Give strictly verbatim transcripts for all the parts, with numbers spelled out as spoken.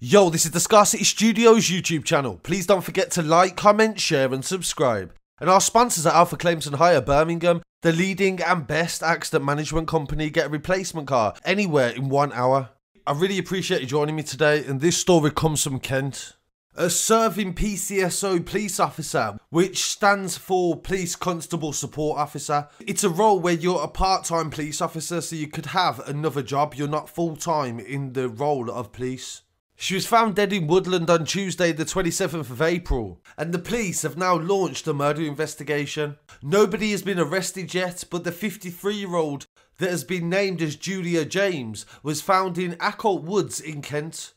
Yo, this is the Scarcity Studios YouTube channel. Please don't forget to like, comment, share and subscribe. And our sponsors at Alpha Claims and Hire Birmingham, the leading and best accident management company, get a replacement car anywhere in one hour. I really appreciate you joining me today, and this story comes from Kent. A serving P C S O police officer, which stands for Police Constable Support Officer. It's a role where you're a part-time police officer, so you could have another job. You're not full-time in the role of police. She was found dead in Woodland on Tuesday the twenty-seventh of April, and the police have now launched a murder investigation. Nobody has been arrested yet, but the fifty-three-year-old that has been named as Julia James was found in Akholt Woods in Kent.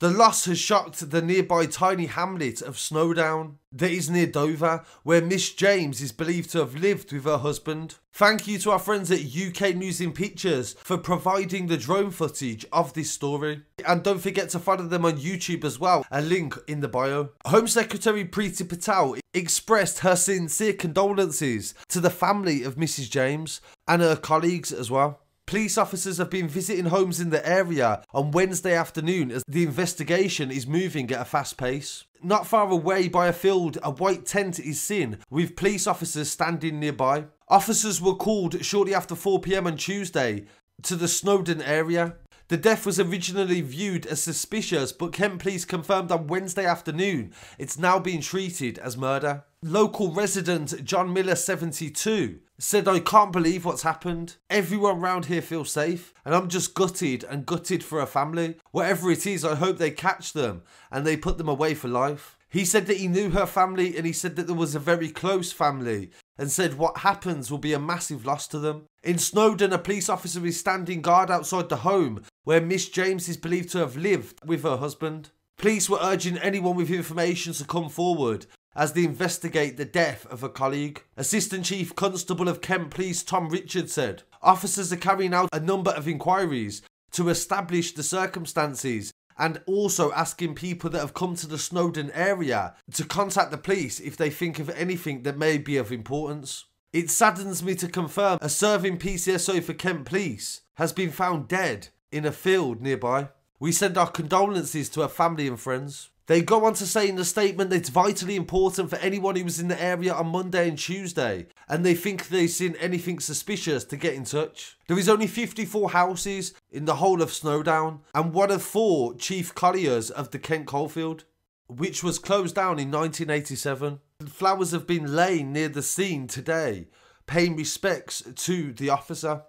The loss has shocked the nearby tiny hamlet of Snowdown that is near Dover, where Miss James is believed to have lived with her husband. Thank you to our friends at U K News and Pictures for providing the drone footage of this story. And don't forget to follow them on YouTube as well, a link in the bio. Home Secretary Priti Patel expressed her sincere condolences to the family of Missus James and her colleagues as well. Police officers have been visiting homes in the area on Wednesday afternoon as the investigation is moving at a fast pace. Not far away by a field, a white tent is seen with police officers standing nearby. Officers were called shortly after four p m on Tuesday to the Snowdown area. The death was originally viewed as suspicious, but Kent Police confirmed on Wednesday afternoon it's now being treated as murder. Local resident John Miller, seventy-two, said, "I can't believe what's happened. Everyone round here feels safe, and I'm just gutted and gutted for a family. Whatever it is, I hope they catch them and they put them away for life." He said that he knew her family, and he said that there was a very close family, and said what happens will be a massive loss to them. In Snowdown, a police officer is standing guard outside the home where Miss James is believed to have lived with her husband. Police were urging anyone with information to come forward as they investigate the death of a colleague. Assistant Chief Constable of Kent Police Tom Richards said, "Officers are carrying out a number of inquiries to establish the circumstances and also asking people that have come to the Snowdown area to contact the police if they think of anything that may be of importance. It saddens me to confirm a serving P C S O for Kent Police has been found dead in a field nearby. We send our condolences to her family and friends." They go on to say in the statement that it's vitally important for anyone who was in the area on Monday and Tuesday and they think they've seen anything suspicious to get in touch. There is only fifty-four houses in the whole of Snowdown and one of four chief colliers of the Kent coalfield, which was closed down in nineteen eighty-seven. Flowers have been laid near the scene today, paying respects to the officer.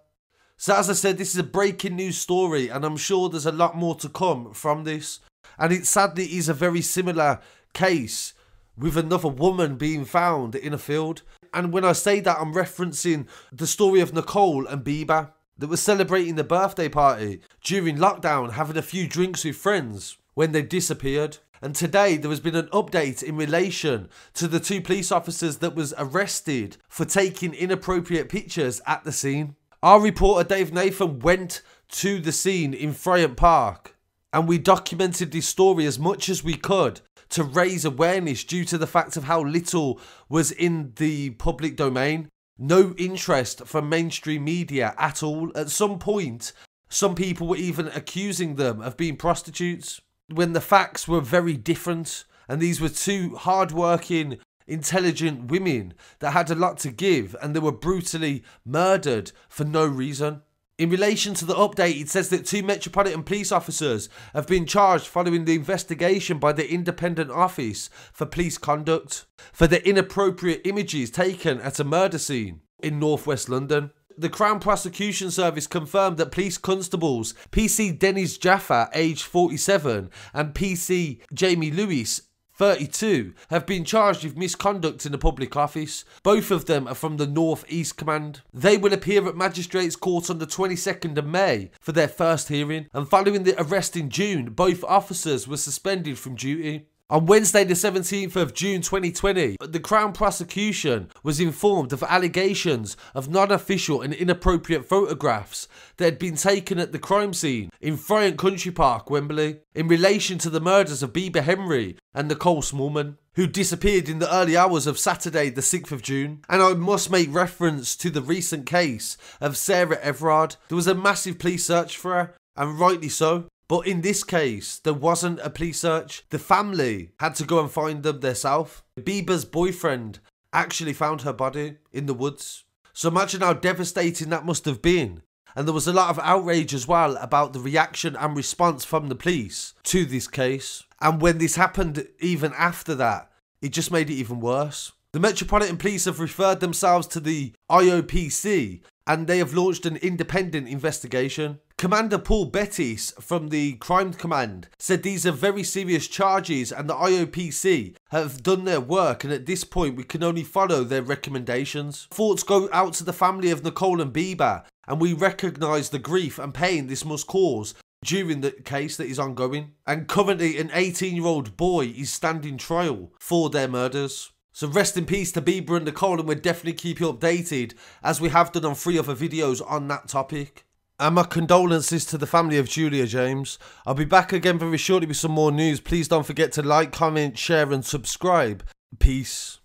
So as I said, this is a breaking news story and I'm sure there's a lot more to come from this. And it sadly is a very similar case with another woman being found in a field. And when I say that, I'm referencing the story of Nicole and Bibaa that were celebrating the birthday party during lockdown, having a few drinks with friends when they disappeared. And today there has been an update in relation to the two police officers that was arrested for taking inappropriate pictures at the scene. Our reporter Dave Nathan went to the scene in Fryent Park, and we documented this story as much as we could to raise awareness due to the fact of how little was in the public domain. No interest from mainstream media at all. At some point, some people were even accusing them of being prostitutes when the facts were very different. And these were two hard-working, intelligent women that had a lot to give, and they were brutally murdered for no reason. In relation to the update, it says that two Metropolitan Police officers have been charged following the investigation by the Independent Office for Police Conduct for the inappropriate images taken at a murder scene in North West London. The Crown Prosecution Service confirmed that police constables P C Dennis Jaffa, aged forty-seven, and P C Jamie Lewis, thirty-two, have been charged with misconduct in the public office. Both of them are from the North East Command. They will appear at Magistrates Court on the twenty-second of May for their first hearing, and following the arrest in June, both officers were suspended from duty. On Wednesday the seventeenth of June twenty twenty, the Crown Prosecution was informed of allegations of non-official and inappropriate photographs that had been taken at the crime scene in Fryent Country Park, Wembley, in relation to the murders of Bibaa Henry and Nicole Smallman, who disappeared in the early hours of Saturday the sixth of June. And I must make reference to the recent case of Sarah Everard. There was a massive police search for her, and rightly so. But in this case, there wasn't a police search. The family had to go and find them themselves. Bibaa's boyfriend actually found her body in the woods. So imagine how devastating that must have been. And there was a lot of outrage as well about the reaction and response from the police to this case. And when this happened even after that, it just made it even worse. The Metropolitan Police have referred themselves to the I O P C and they have launched an independent investigation. Commander Paul Bettis from the Crime Command said these are very serious charges and the I O P C have done their work, and at this point we can only follow their recommendations. Thoughts go out to the family of Nicole and Bibaa, and we recognise the grief and pain this must cause during the case that is ongoing. And currently an eighteen year old boy is standing trial for their murders. So rest in peace to Bibaa and Nicole, and we'll definitely keep you updated as we have done on three other videos on that topic. And my condolences to the family of Julia James. I'll be back again very shortly with some more news. Please don't forget to like, comment, share and subscribe. Peace.